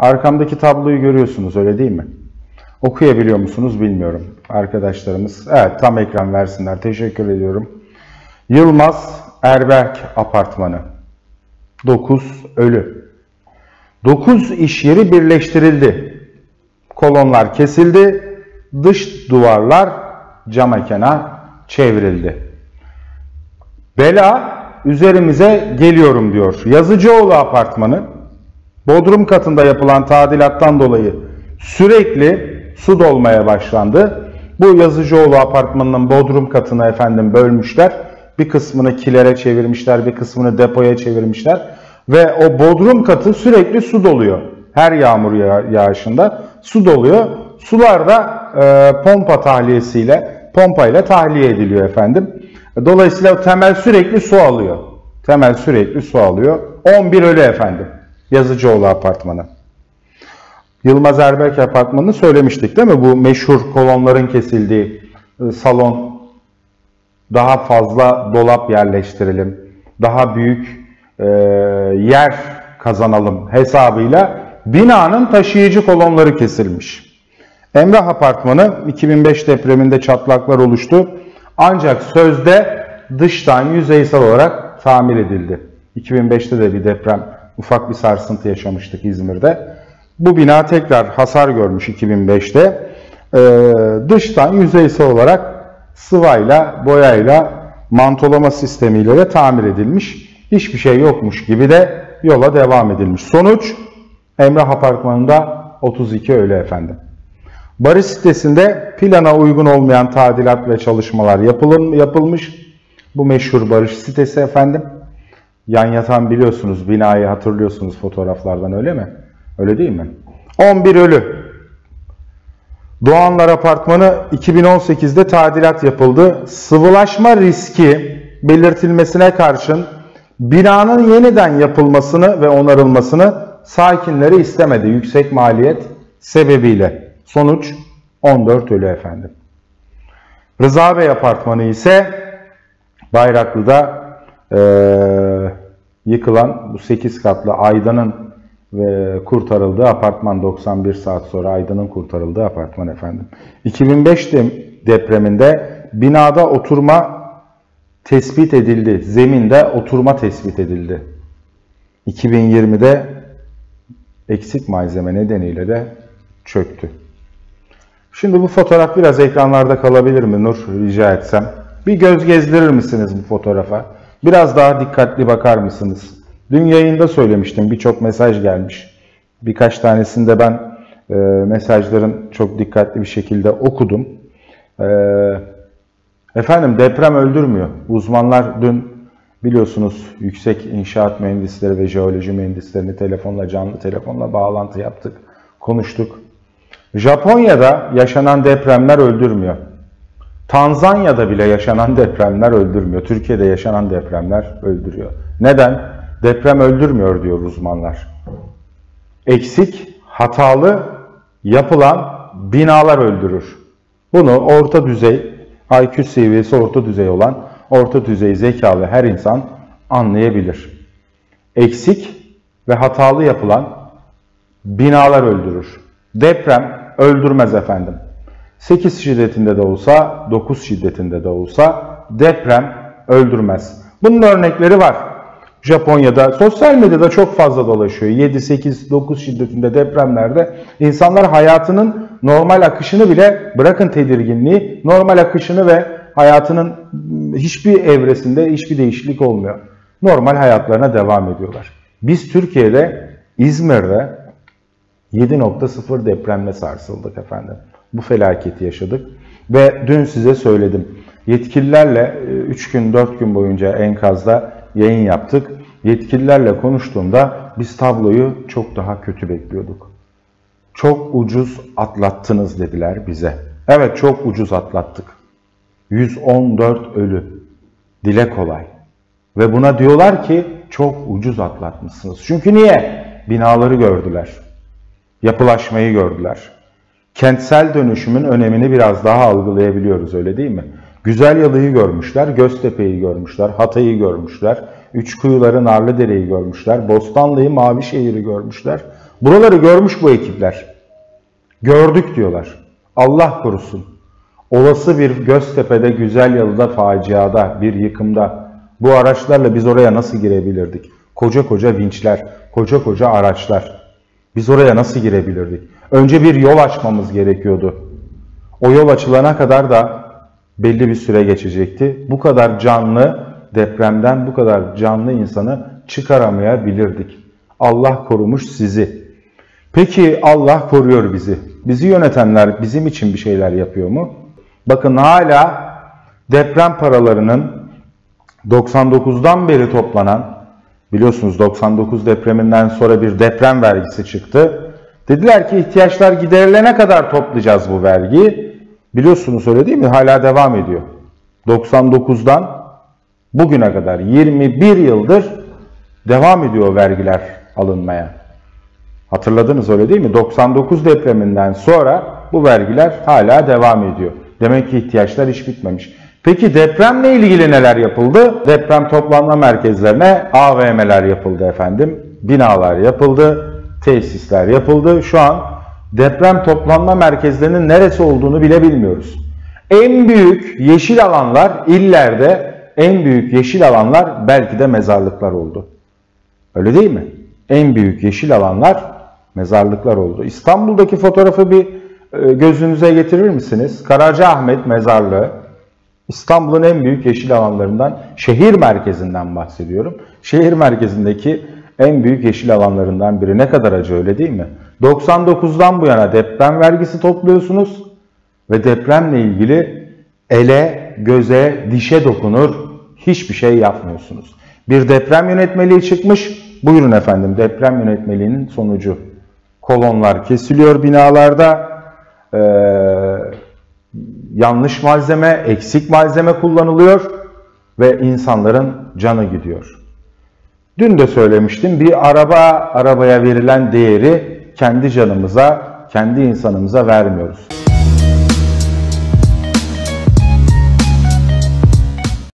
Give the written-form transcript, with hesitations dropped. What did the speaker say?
Arkamdaki tabloyu görüyorsunuz, öyle değil mi? Okuyabiliyor musunuz bilmiyorum arkadaşlarımız. Evet, tam ekran versinler. Teşekkür ediyorum. Yılmaz Erberk Apartmanı. 9 ölü. 9 iş yeri birleştirildi. Kolonlar kesildi. Dış duvarlar cam ekana çevrildi. Bela üzerimize geliyorum diyor. Yazıcıoğlu Apartmanı. Bodrum katında yapılan tadilattan dolayı sürekli su dolmaya başlandı. Bu Yazıcıoğlu Apartmanı'nın bodrum katını efendim bölmüşler. Bir kısmını kilere çevirmişler, bir kısmını depoya çevirmişler. Ve o bodrum katı sürekli su doluyor. Her yağmur yağışında su doluyor. Sular da pompa tahliyesiyle, pompayla tahliye ediliyor efendim. Dolayısıyla temel sürekli su alıyor. 11 ölü efendim. Yazıcıoğlu Apartmanı. Yılmaz Erberk Apartmanı'nı söylemiştik değil mi? Bu meşhur kolonların kesildiği salon, daha fazla dolap yerleştirelim, daha büyük yer kazanalım hesabıyla binanın taşıyıcı kolonları kesilmiş. Emre Apartmanı, 2005 depreminde çatlaklar oluştu. Ancak sözde dıştan yüzeysel olarak tamir edildi. 2005'te de bir deprem, ufak bir sarsıntı yaşamıştık İzmir'de. Bu bina tekrar hasar görmüş 2005'te. Dıştan yüzeysel olarak sıvayla, boyayla, mantolama sistemiyle de tamir edilmiş. Hiçbir şey yokmuş gibi de yola devam edilmiş. Sonuç, Emrah Apartmanı'nda 32 ölü efendim. Barış sitesinde plana uygun olmayan tadilat ve çalışmalar yapılmış. Bu meşhur Barış sitesi efendim. Yan yatan biliyorsunuz, binayı hatırlıyorsunuz fotoğraflardan, öyle mi? Öyle değil mi? 11 ölü. Doğanlar Apartmanı, 2018'de tadilat yapıldı. Sıvılaşma riski belirtilmesine karşın binanın yeniden yapılmasını ve onarılmasını sakinleri istemedi. Yüksek maliyet sebebiyle. Sonuç, 14 ölü efendim. Rıza Bey Apartmanı ise Bayraklı'da yıkılan bu 8 katlı Aydın'ın ve kurtarıldığı apartman, 91 saat sonra Aydın'ın kurtarıldığı apartman efendim. 2005 depreminde binada oturma tespit edildi. Zeminde oturma tespit edildi. 2020'de eksik malzeme nedeniyle de çöktü. Şimdi bu fotoğraf biraz ekranlarda kalabilir mi Nur, rica etsem? Bir göz gezdirir misiniz bu fotoğrafa? Biraz daha dikkatli bakar mısınız? Dün yayında söylemiştim, birçok mesaj gelmiş. Birkaç tanesinde ben mesajların çok dikkatli bir şekilde okudum. Efendim, deprem öldürmüyor. Uzmanlar dün biliyorsunuz yüksek inşaat mühendisleri ve jeoloji mühendislerini telefonla, canlı telefonla bağlantı yaptık, konuştuk. Japonya'da yaşanan depremler öldürmüyor. Tanzanya'da bile yaşanan depremler öldürmüyor. Türkiye'de yaşanan depremler öldürüyor. Neden? Deprem öldürmüyor diyor uzmanlar. Eksik, hatalı yapılan binalar öldürür. Bunu orta düzey, IQ seviyesi orta düzey olan, orta düzey zekalı her insan anlayabilir. Eksik ve hatalı yapılan binalar öldürür. Deprem öldürmez efendim. 8 şiddetinde de olsa, 9 şiddetinde de olsa deprem öldürmez. Bunun örnekleri var. Japonya'da, sosyal medyada çok fazla dolaşıyor. 7, 8, 9 şiddetinde depremlerde insanlar hayatının normal akışını bile, bırakın tedirginliği, normal akışını ve hayatının hiçbir evresinde hiçbir değişiklik olmuyor. Normal hayatlarına devam ediyorlar. Biz Türkiye'de, İzmir'de 7.0 depremle sarsıldık efendim. Bu felaketi yaşadık ve dün size söyledim. Yetkililerle 3 gün, 4 gün boyunca enkazda yayın yaptık. Yetkililerle konuştuğumda biz tabloyu çok daha kötü bekliyorduk. Çok ucuz atlattınız dediler bize. Evet, çok ucuz atlattık. 114 ölü. Dile kolay. Ve buna diyorlar ki çok ucuz atlatmışsınız. Çünkü niye? Binaları gördüler. Yapılaşmayı gördüler. Kentsel dönüşümün önemini biraz daha algılayabiliyoruz, öyle değil mi? Güzelyalı'yı görmüşler, Göztepe'yi görmüşler, Hatay'ı görmüşler, Üç kuyuları, Narlıdere'yi görmüşler, Bostanlı'yı, Mavişehir'i görmüşler. Buraları görmüş bu ekipler. Gördük diyorlar. Allah korusun. Olası bir Göztepe'de, Güzelyalı'da, faciada, bir yıkımda bu araçlarla biz oraya nasıl girebilirdik? Koca koca vinçler, koca koca araçlar. Biz oraya nasıl girebilirdik? Önce bir yol açmamız gerekiyordu. O yol açılana kadar da belli bir süre geçecekti. Bu kadar canlı depremden, bu kadar canlı insanı çıkaramayabilirdik. Allah korumuş sizi. Peki Allah koruyor bizi. Bizi yönetenler bizim için bir şeyler yapıyor mu? Bakın hala deprem paralarının 99'dan beri toplanan, biliyorsunuz 99 depreminden sonra bir deprem vergisi çıktı. Dediler ki ihtiyaçlar giderilene kadar toplayacağız bu vergiyi. Biliyorsunuz öyle değil mi? Hala devam ediyor. 99'dan bugüne kadar 21 yıldır devam ediyor vergiler alınmaya. Hatırladınız öyle değil mi? 99 depreminden sonra bu vergiler hala devam ediyor. Demek ki ihtiyaçlar hiç bitmemiş. Peki depremle ilgili neler yapıldı? Deprem toplanma merkezlerine AVM'ler yapıldı efendim. Binalar yapıldı, tesisler yapıldı. Şu an deprem toplanma merkezlerinin neresi olduğunu bile bilmiyoruz. En büyük yeşil alanlar illerde, en büyük yeşil alanlar belki de mezarlıklar oldu. Öyle değil mi? En büyük yeşil alanlar mezarlıklar oldu. İstanbul'daki fotoğrafı bir gözünüze getirir misiniz? Karacaahmet mezarlığı, İstanbul'un en büyük yeşil alanlarından, şehir merkezinden bahsediyorum. Şehir merkezindeki en büyük yeşil alanlarından biri. Ne kadar acı, öyle değil mi? 99'dan bu yana deprem vergisi topluyorsunuz ve depremle ilgili ele, göze, dişe dokunur hiçbir şey yapmıyorsunuz. Bir deprem yönetmeliği çıkmış. Buyurun efendim, deprem yönetmeliğinin sonucu. Kolonlar kesiliyor binalarda, yanlış malzeme, eksik malzeme kullanılıyor ve insanların canı gidiyor. Dün de söylemiştim, bir arabaya verilen değeri kendi canımıza, kendi insanımıza vermiyoruz.